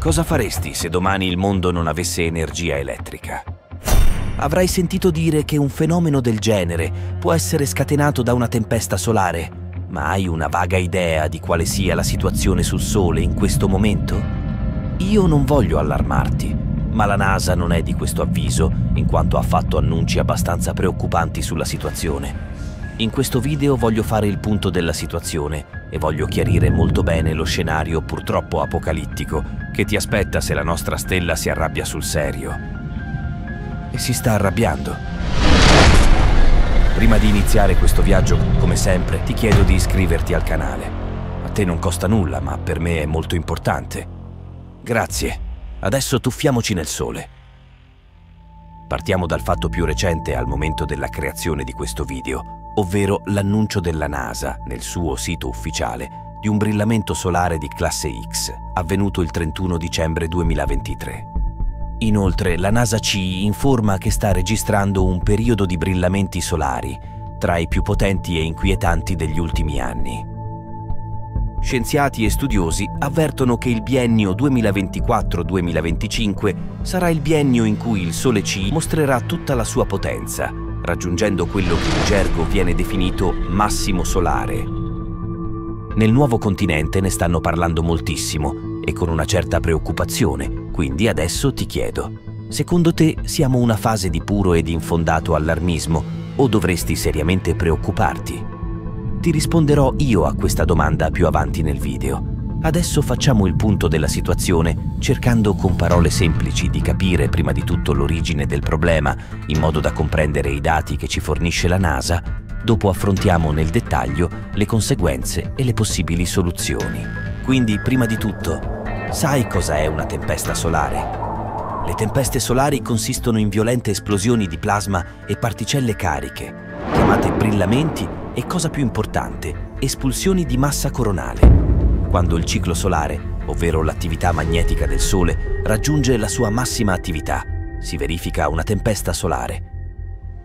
Cosa faresti se domani il mondo non avesse energia elettrica? Avrai sentito dire che un fenomeno del genere può essere scatenato da una tempesta solare, ma hai una vaga idea di quale sia la situazione sul Sole in questo momento? Io non voglio allarmarti, ma la NASA non è di questo avviso, in quanto ha fatto annunci abbastanza preoccupanti sulla situazione. In questo video voglio fare il punto della situazione e voglio chiarire molto bene lo scenario purtroppo apocalittico che ti aspetta se la nostra stella si arrabbia sul serio. E si sta arrabbiando. Prima di iniziare questo viaggio, come sempre, ti chiedo di iscriverti al canale. A te non costa nulla, ma per me è molto importante. Grazie. Adesso tuffiamoci nel Sole. Partiamo dal fatto più recente al momento della creazione di questo video, ovvero l'annuncio della NASA, nel suo sito ufficiale, di un brillamento solare di classe X, avvenuto il 31 dicembre 2023. Inoltre, la NASA ci informa che sta registrando un periodo di brillamenti solari, tra i più potenti e inquietanti degli ultimi anni. Scienziati e studiosi avvertono che il biennio 2024-2025 sarà il biennio in cui il Sole ci mostrerà tutta la sua potenza, raggiungendo quello che in gergo viene definito massimo solare. Nel nuovo continente ne stanno parlando moltissimo e con una certa preoccupazione, quindi adesso ti chiedo, secondo te siamo una fase di puro ed infondato allarmismo o dovresti seriamente preoccuparti? Ti risponderò io a questa domanda più avanti nel video. Adesso facciamo il punto della situazione cercando con parole semplici di capire prima di tutto l'origine del problema in modo da comprendere i dati che ci fornisce la NASA, dopo affrontiamo nel dettaglio le conseguenze e le possibili soluzioni. Quindi prima di tutto, sai cosa è una tempesta solare? Le tempeste solari consistono in violente esplosioni di plasma e particelle cariche, chiamate brillamenti e, cosa più importante, espulsioni di massa coronale, quando il ciclo solare, ovvero l'attività magnetica del Sole, raggiunge la sua massima attività, si verifica una tempesta solare.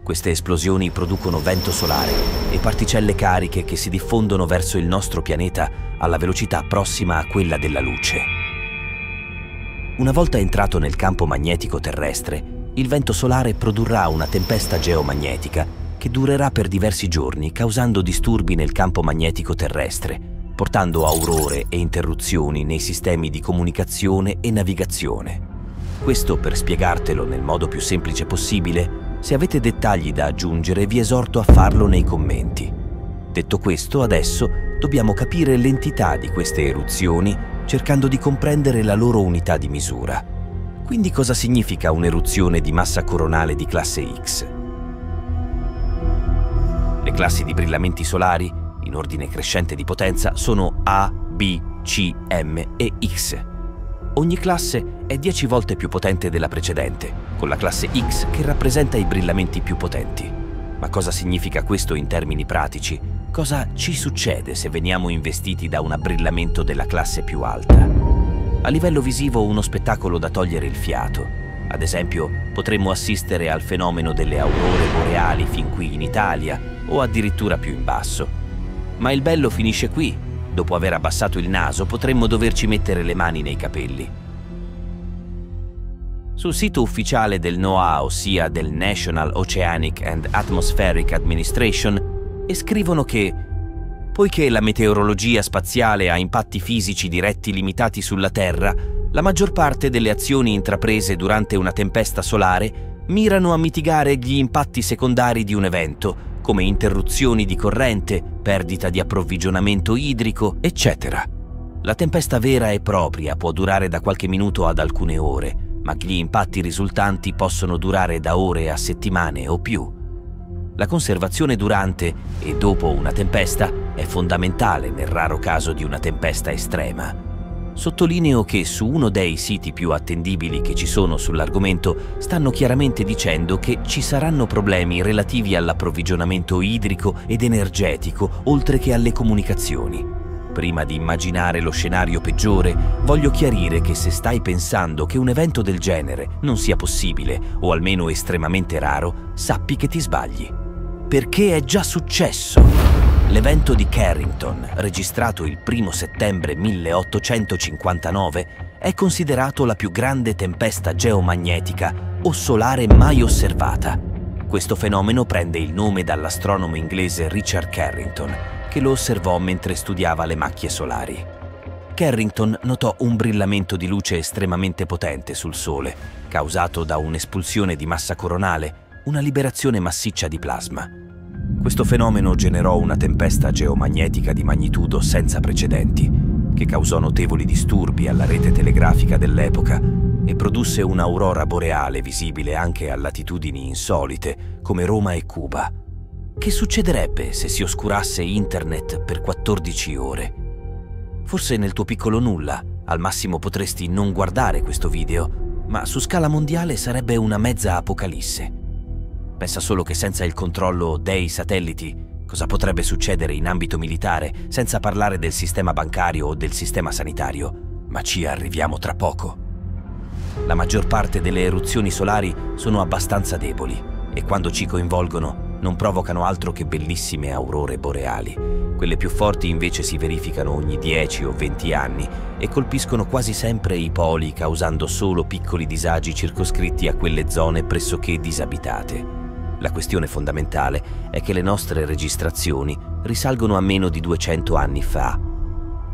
Queste esplosioni producono vento solare e particelle cariche che si diffondono verso il nostro pianeta alla velocità prossima a quella della luce. Una volta entrato nel campo magnetico terrestre, il vento solare produrrà una tempesta geomagnetica che durerà per diversi giorni, causando disturbi nel campo magnetico terrestre, portando aurore e interruzioni nei sistemi di comunicazione e navigazione. Questo, per spiegartelo nel modo più semplice possibile, se avete dettagli da aggiungere vi esorto a farlo nei commenti. Detto questo, adesso dobbiamo capire l'entità di queste eruzioni cercando di comprendere la loro unità di misura. Quindi cosa significa un'eruzione di massa coronale di classe X? Le classi di brillamenti solari, in ordine crescente di potenza, sono A, B, C, M e X. Ogni classe è 10 volte più potente della precedente, con la classe X che rappresenta i brillamenti più potenti. Ma cosa significa questo in termini pratici? Cosa ci succede se veniamo investiti da un abrillamento della classe più alta? A livello visivo uno spettacolo da togliere il fiato. Ad esempio, potremmo assistere al fenomeno delle aurore boreali fin qui in Italia o addirittura più in basso. Ma il bello finisce qui. Dopo aver abbassato il naso potremmo doverci mettere le mani nei capelli. Sul sito ufficiale del NOAA, ossia del National Oceanic and Atmospheric Administration, scrivono che poiché la meteorologia spaziale ha impatti fisici diretti limitati sulla Terra, la maggior parte delle azioni intraprese durante una tempesta solare mirano a mitigare gli impatti secondari di un evento, come interruzioni di corrente, perdita di approvvigionamento idrico, eccetera. La tempesta vera e propria può durare da qualche minuto ad alcune ore, ma gli impatti risultanti possono durare da ore a settimane o più. La conservazione durante e dopo una tempesta è fondamentale nel raro caso di una tempesta estrema. Sottolineo che su uno dei siti più attendibili che ci sono sull'argomento stanno chiaramente dicendo che ci saranno problemi relativi all'approvvigionamento idrico ed energetico, oltre che alle comunicazioni. Prima di immaginare lo scenario peggiore, voglio chiarire che se stai pensando che un evento del genere non sia possibile, o almeno estremamente raro, sappi che ti sbagli. Perché è già successo! L'evento di Carrington, registrato il 1 settembre 1859, è considerato la più grande tempesta geomagnetica o solare mai osservata. Questo fenomeno prende il nome dall'astronomo inglese Richard Carrington, che lo osservò mentre studiava le macchie solari. Carrington notò un brillamento di luce estremamente potente sul Sole, causato da un'espulsione di massa coronale, una liberazione massiccia di plasma. Questo fenomeno generò una tempesta geomagnetica di magnitudo senza precedenti, che causò notevoli disturbi alla rete telegrafica dell'epoca e produsse un'aurora boreale visibile anche a latitudini insolite, come Roma e Cuba. Che succederebbe se si oscurasse internet per 14 ore? Forse nel tuo piccolo nulla, al massimo potresti non guardare questo video, ma su scala mondiale sarebbe una mezza apocalisse. Pensa solo che senza il controllo dei satelliti, cosa potrebbe succedere in ambito militare, senza parlare del sistema bancario o del sistema sanitario, ma ci arriviamo tra poco. La maggior parte delle eruzioni solari sono abbastanza deboli e quando ci coinvolgono non provocano altro che bellissime aurore boreali. Quelle più forti invece si verificano ogni 10 o 20 anni e colpiscono quasi sempre i poli, causando solo piccoli disagi circoscritti a quelle zone pressoché disabitate. La questione fondamentale è che le nostre registrazioni risalgono a meno di 200 anni fa.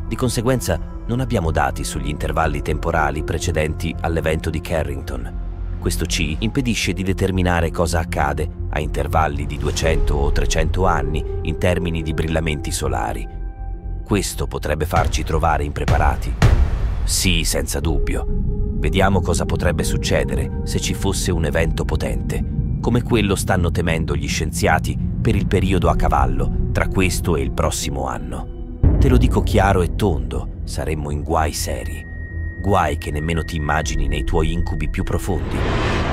Di conseguenza non abbiamo dati sugli intervalli temporali precedenti all'evento di Carrington. Questo ci impedisce di determinare cosa accade a intervalli di 200 o 300 anni in termini di brillamenti solari. Questo potrebbe farci trovare impreparati. Sì, senza dubbio. Vediamo cosa potrebbe succedere se ci fosse un evento potente, come quello stanno temendo gli scienziati per il periodo a cavallo tra questo e il prossimo anno. Te lo dico chiaro e tondo, saremmo in guai seri. Guai che nemmeno ti immagini nei tuoi incubi più profondi.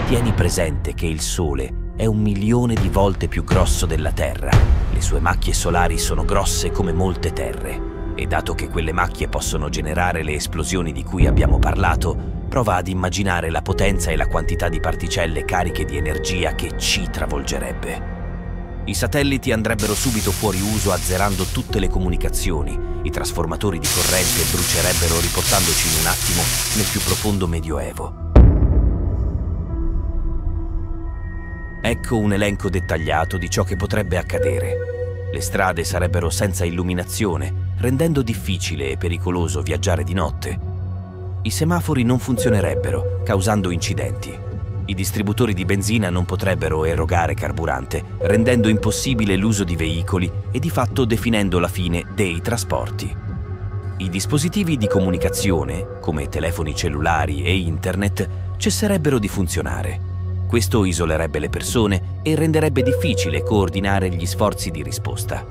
Tieni presente che il Sole è 1 milione di volte più grosso della Terra. Le sue macchie solari sono grosse come molte terre. E dato che quelle macchie possono generare le esplosioni di cui abbiamo parlato, prova ad immaginare la potenza e la quantità di particelle cariche di energia che ci travolgerebbe. I satelliti andrebbero subito fuori uso, azzerando tutte le comunicazioni. I trasformatori di corrente brucerebbero, riportandoci in un attimo nel più profondo medioevo. Ecco un elenco dettagliato di ciò che potrebbe accadere. Le strade sarebbero senza illuminazione, rendendo difficile e pericoloso viaggiare di notte. I semafori non funzionerebbero, causando incidenti. I distributori di benzina non potrebbero erogare carburante, rendendo impossibile l'uso di veicoli e di fatto definendo la fine dei trasporti. I dispositivi di comunicazione, come telefoni cellulari e internet, cesserebbero di funzionare. Questo isolerebbe le persone e renderebbe difficile coordinare gli sforzi di risposta.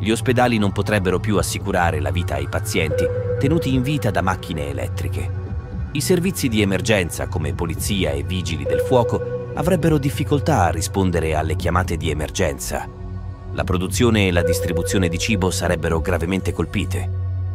Gli ospedali non potrebbero più assicurare la vita ai pazienti, tenuti in vita da macchine elettriche. I servizi di emergenza, come polizia e vigili del fuoco, avrebbero difficoltà a rispondere alle chiamate di emergenza. La produzione e la distribuzione di cibo sarebbero gravemente colpite.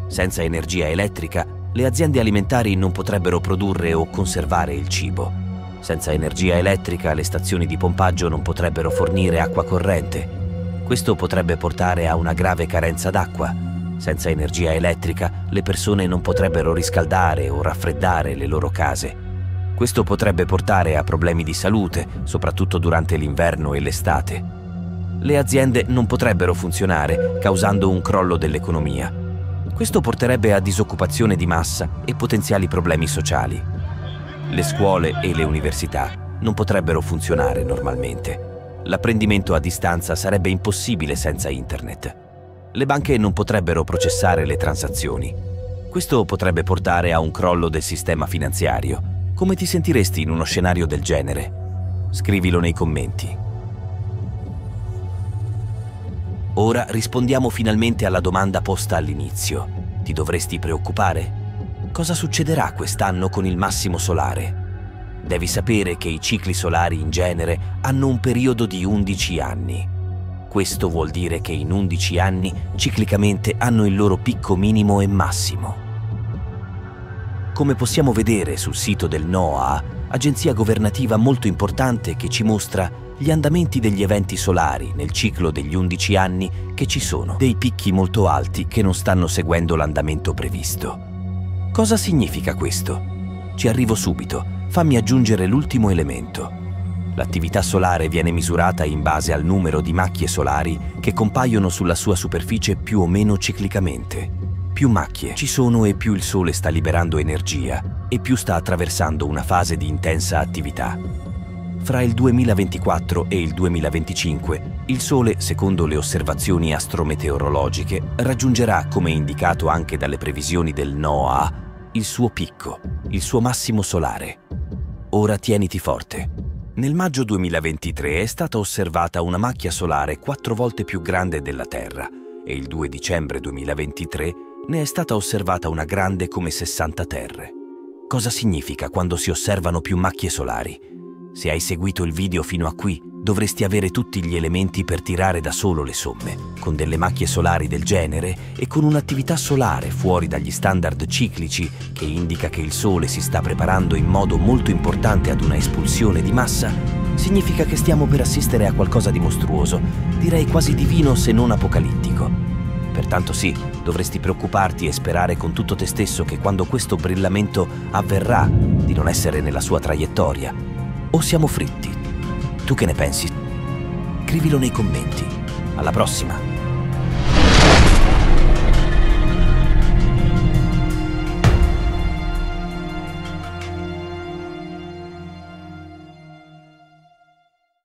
Senza energia elettrica, le aziende alimentari non potrebbero produrre o conservare il cibo. Senza energia elettrica, le stazioni di pompaggio non potrebbero fornire acqua corrente. Questo potrebbe portare a una grave carenza d'acqua. Senza energia elettrica, le persone non potrebbero riscaldare o raffreddare le loro case. Questo potrebbe portare a problemi di salute, soprattutto durante l'inverno e l'estate. Le aziende non potrebbero funzionare, causando un crollo dell'economia. Questo porterebbe a disoccupazione di massa e potenziali problemi sociali. Le scuole e le università non potrebbero funzionare normalmente. L'apprendimento a distanza sarebbe impossibile senza internet. Le banche non potrebbero processare le transazioni. Questo potrebbe portare a un crollo del sistema finanziario. Come ti sentiresti in uno scenario del genere? Scrivilo nei commenti. Ora rispondiamo finalmente alla domanda posta all'inizio. Ti dovresti preoccupare? Cosa succederà quest'anno con il massimo solare? Devi sapere che i cicli solari in genere hanno un periodo di 11 anni. Questo vuol dire che in 11 anni ciclicamente hanno il loro picco minimo e massimo. Come possiamo vedere sul sito del NOAA, agenzia governativa molto importante che ci mostra gli andamenti degli eventi solari nel ciclo degli 11 anni che ci sono, dei picchi molto alti che non stanno seguendo l'andamento previsto. Cosa significa questo? Ci arrivo subito, fammi aggiungere l'ultimo elemento. L'attività solare viene misurata in base al numero di macchie solari che compaiono sulla sua superficie più o meno ciclicamente. Più macchie ci sono e più il Sole sta liberando energia e più sta attraversando una fase di intensa attività. Fra il 2024 e il 2025, il Sole, secondo le osservazioni astrometeorologiche, raggiungerà, come indicato anche dalle previsioni del NOAA, il suo picco, il suo massimo solare. Ora tieniti forte. Nel maggio 2023 è stata osservata una macchia solare 4 volte più grande della Terra e il 2 dicembre 2023 ne è stata osservata una grande come 60 Terre. Cosa significa quando si osservano più macchie solari? Se hai seguito il video fino a qui, dovresti avere tutti gli elementi per tirare da solo le somme. Con delle macchie solari del genere e con un'attività solare fuori dagli standard ciclici che indica che il Sole si sta preparando in modo molto importante ad una espulsione di massa, significa che stiamo per assistere a qualcosa di mostruoso, direi quasi divino se non apocalittico. Pertanto sì, dovresti preoccuparti e sperare con tutto te stesso che quando questo brillamento avverrà di non essere nella sua traiettoria. O siamo fritti? Tu che ne pensi? Scrivilo nei commenti. Alla prossima!